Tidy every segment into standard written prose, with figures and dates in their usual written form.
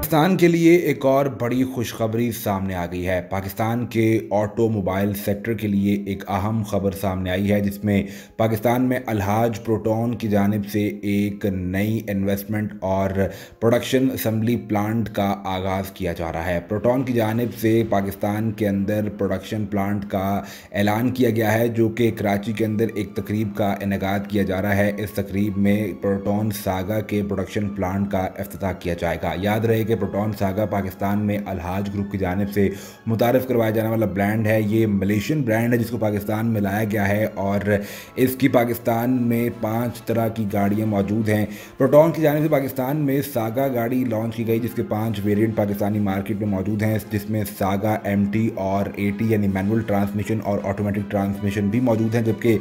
पाकिस्तान के लिए एक और बड़ी खुशखबरी सामने आ गई है। पाकिस्तान के ऑटोमोबाइल सेक्टर के लिए एक अहम खबर सामने आई है, जिसमें पाकिस्तान में अलहाज प्रोटॉन की जानिब से एक नई इन्वेस्टमेंट और प्रोडक्शन असम्बली प्लांट का आगाज़ किया जा रहा है। प्रोटॉन की जानिब से पाकिस्तान के अंदर प्रोडक्शन प्लांट का ऐलान किया गया है, जो कि कराची के अंदर एक तकरीब का इनेकाद किया जा रहा है। इस तकरीब में प्रोटॉन सागा के प्रोडक्शन प्लांट का इफ्तिताह किया जाएगा। याद रहे कि प्रोटॉन सागा पाकिस्तान में अलहाज ग्रुप की जानिब से मुतारिफ करवाया जाने वाला ब्रांड है। ये मलेशियन ब्रांड है जिसको पाकिस्तान में लाया गया है और इसकी पाकिस्तान में 5 तरह की गाड़ियां मौजूद हैं। प्रोटॉन की जानिब से पाकिस्तान में सागा गाड़ी लॉन्च की गई, जिसके 5 वेरिएंट पाकिस्तानी मार्केट में मौजूद हैं, जिसमें सागा MT और AT यानी मैनुअल ट्रांसमिशन और ऑटोमेटिक ट्रांसमिशन भी मौजूद हैं, जबकि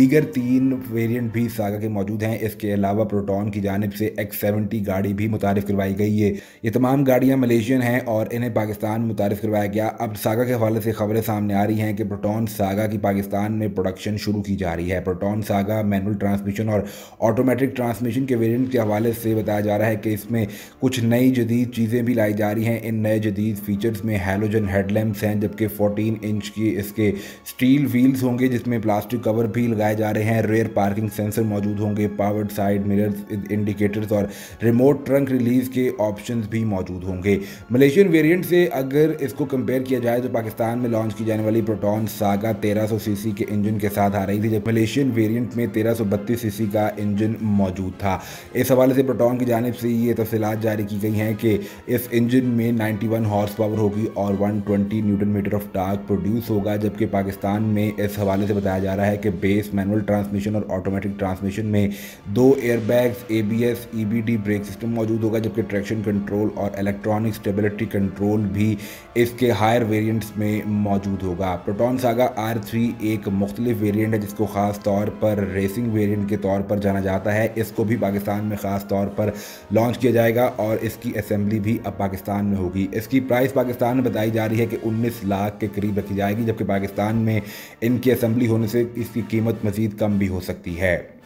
दीगर 3 वेरियंट भी सागा के मौजूद हैं। इसके अलावा प्रोटॉन की जानिब से X70 गाड़ी भी मुतारिफ करवाई गई है। ये तमाम गाड़ियां मलेशियन हैं और इन्हें पाकिस्तान में मुतारिफ करवाया गया। अब सागा के हवाले से खबरें सामने आ रही हैं कि प्रोटॉन सागा की पाकिस्तान में प्रोडक्शन शुरू की जा रही है। प्रोटॉन सागा मैनुअल ट्रांसमिशन और ऑटोमेटिक ट्रांसमिशन के वेरिएंट के हवाले से बताया जा रहा है कि इसमें कुछ नई जदीद चीज़ें भी लाई जा रही हैं। इन नए जदीद फीचर्स में हैलोजन हेडलैम्प्स हैं, जबकि 14 इंच की इसके स्टील व्हील्स होंगे, जिसमें प्लास्टिक कवर भी लगाए जा रहे हैं। रेयर पार्किंग सेंसर मौजूद होंगे, पावर्ड साइड मिरर्स, इंडिकेटर्स और रिमोट ट्रंक रिलीज के ऑप्शंस भी मौजूद होंगे। मलेशियन वेरिएंट से अगर इसको कंपेयर किया जाए तो पाकिस्तान में लॉन्च की जाने वाली प्रोटॉन सागा 1300 सीसी के इंजन के साथ आ रही थी, जब मलेशियन वेरिएंट में 1332 सीसी का इंजन मौजूद था। इस हवाले से प्रोटॉन की जानिब से ये तफसीलात जारी की गई हैं कि इस इंजन में 91 हॉर्स पावर होगी और 120 newton metre of torque produce होगा, जबकि पाकिस्तान में इस हवाले से बताया जा रहा है कि बेस मैनुअल ट्रांसमिशन और ऑटोमेटिक ट्रांसमिशन में 2 airbags, ABS, EBD brake system मौजूद होगा, जबकि ट्रैक्शन कंट्रोल और इलेक्ट्रॉनिक स्टेबिलिटी कंट्रोल भी इसके हायर वेरिएंट्स में मौजूद होगा। प्रोटॉन सागा R3 एक मुख्तलिफ वेरिएंट है, जिसको ख़ास तौर पर रेसिंग वेरिएंट के तौर पर जाना जाता है। इसको भी पाकिस्तान में ख़ास तौर पर लॉन्च किया जाएगा और इसकी असम्बली भी अब पाकिस्तान में होगी। इसकी प्राइस पाकिस्तान में बताई जा रही है कि 19 लाख के करीब रखी जाएगी, जबकि पाकिस्तान में इनकी असम्बली होने से इसकी कीमत मज़ीद कम भी हो सकती है।